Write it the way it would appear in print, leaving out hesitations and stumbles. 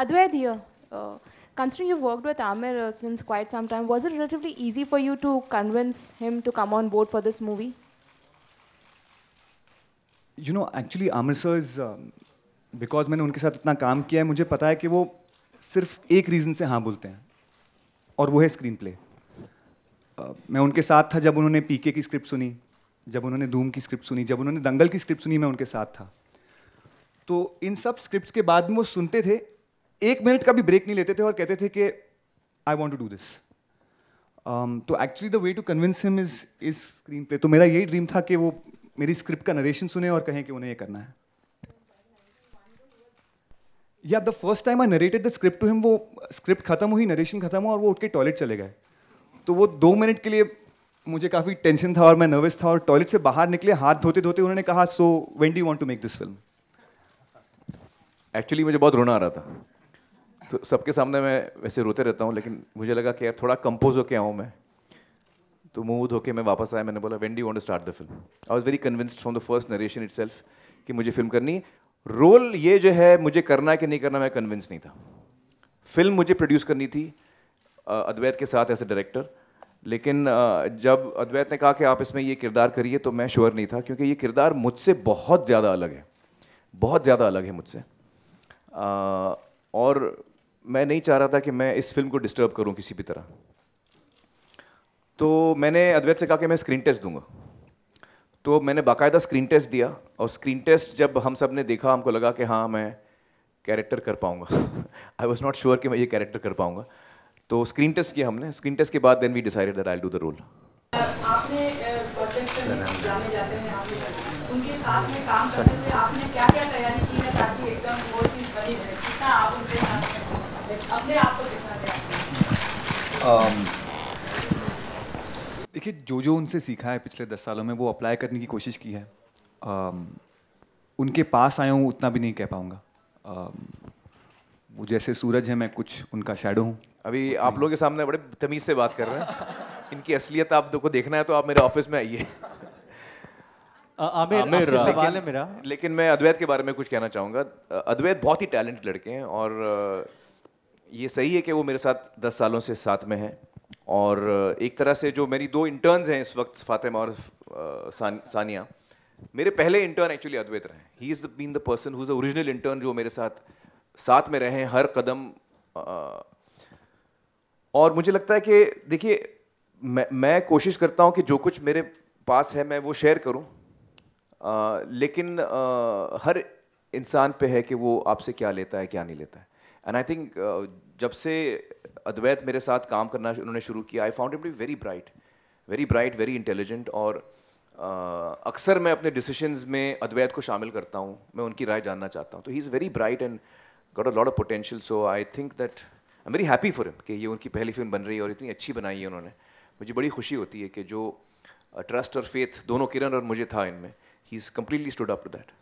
Advait here. Considering you've worked with Amir since quite some time, was it relatively easy for you to convince him to come on board for this movie? You know, actually, Amir sir is because मैंने उनके साथ इतना काम किया है, मुझे पता है कि वो सिर्फ एक रीजन से हाँ बोलते हैं, और वो है स्क्रीन प्ले. मैं उनके साथ था जब उन्होंने पीके की स्क्रिप्ट सुनी, जब उन्होंने धूम की स्क्रिप्ट सुनी, जब उन्होंने दंगल की स्क्रिप्ट सुनी, मैं उनके साथ था. तो इन सब स्क्रिप्ट्स के बाद में वो सुनते थे, एक मिनट का भी ब्रेक नहीं लेते थे और कहते थे कि I want to do this. तो actually the way to convince him is screenplay. तो मेरा यही ड्रीम था कि वो मेरी स्क्रिप्ट का नरेशन सुने और कहें कि उन्हें ये करना है. या the first time I narrated the script to him, वो स्क्रिप्ट खत्म हुई, नरेशन खत्म हुआ और वो उठ के टॉयलेट चले गए. तो वो 2 मिनट के लिए मुझे काफ़ी टेंशन था और मैं नर्वस था, और टॉयलेट से बाहर निकले, हाथ धोते धोते उन्होंने कहा, so when do you want to make this film? Actually मुझे बहुत रोना आ रहा था, तो सबके सामने मैं वैसे रोते रहता हूँ, लेकिन मुझे लगा कि यार थोड़ा कंपोज होके आऊँ मैं. तो मुँह धोके मैं वापस आया, मैंने बोला when do you want to start the film? I was very convinced from the first narration itself कि मुझे फिल्म करनी है. रोल ये जो है मुझे करना है कि नहीं करना, मैं कन्विंस नहीं था. फिल्म मुझे प्रोड्यूस करनी थी अद्वैत के साथ एज ए डायरेक्टर. लेकिन जब अद्वैत ने कहा कि आप इसमें ये किरदार करिए, तो मैं श्योर नहीं था, क्योंकि ये किरदार मुझसे बहुत ज़्यादा अलग है, बहुत ज़्यादा अलग है मुझसे. और मैं नहीं चाह रहा था कि मैं इस फिल्म को डिस्टर्ब करूं किसी भी तरह. तो मैंने अद्वैत से कहा कि मैं स्क्रीन टेस्ट दूंगा. तो मैंने बाकायदा स्क्रीन टेस्ट दिया, और स्क्रीन टेस्ट जब हम सब ने देखा, हमको लगा कि हाँ मैं कैरेक्टर कर पाऊँगा. आई वॉज नॉट श्योर कि मैं ये कैरेक्टर कर पाऊँगा. तो स्क्रीन टेस्ट किया हमने. स्क्रीन टेस्ट के बाद then we decided that I will do the role. आपने प्रोडक्शन में जाने जाते हैं, आपने उनके साथ में काम करते थे, आपने क्या-क्या तैयारी की है ताकि एकदम वो चीज बनी रहे? कितना आप उनके साथ में अपने आप को कितना तैयार? देखिए, जो उनसे सीखा है पिछले 10 सालों में, वो अप्लाई करने की कोशिश की है. उनके पास आया हूँ उतना भी नहीं कह पाऊँगा. वो जैसे सूरज है, मैं कुछ उनका शैडो हूँ. अभी आप लोगों के सामने बड़े तमीज़ से बात कर रहे हैं. इनकी असलियत आप को देखना है तो आप मेरे ऑफिस में आइए. आमिर सवाल है मेरा, लेकिन मैं अद्वैत के बारे में कुछ कहना चाहूँगा. अद्वैत बहुत ही टैलेंटेड लड़के हैं, और ये सही है कि वो मेरे साथ 10 सालों से साथ में हैं. और एक तरह से जो मेरी 2 इंटर्न्स हैं इस वक्त, फ़ातिमा और सानिया, मेरे पहले इंटर्न एक्चुअली अद्वैत रहे. He is been the person who is the original intern, जो मेरे साथ में रहे हैं हर कदम. और मुझे लगता है कि देखिए, मैं कोशिश करता हूँ कि जो कुछ मेरे पास है मैं वो शेयर करूँ, लेकिन हर इंसान पे है कि वो आपसे क्या लेता है क्या नहीं लेता है. एंड आई थिंक जब से अद्वैत मेरे साथ काम करना उन्होंने शुरू किया, I found him to be very bright, very intelligent. और अक्सर मैं अपने डिसीशंस में अद्वैत को शामिल करता हूँ, मैं उनकी राय जानना चाहता हूँ. तो he is very bright and got a lot of potential. So I think that I am very happy for him कि ये उनकी पहली फिल्म बन रही है और इतनी अच्छी बनाई है उन्होंने. मुझे बड़ी खुशी होती है कि जो ट्रस्ट और फेथ दोनों किरण और मुझे था इनमें, he is completely stood up to that.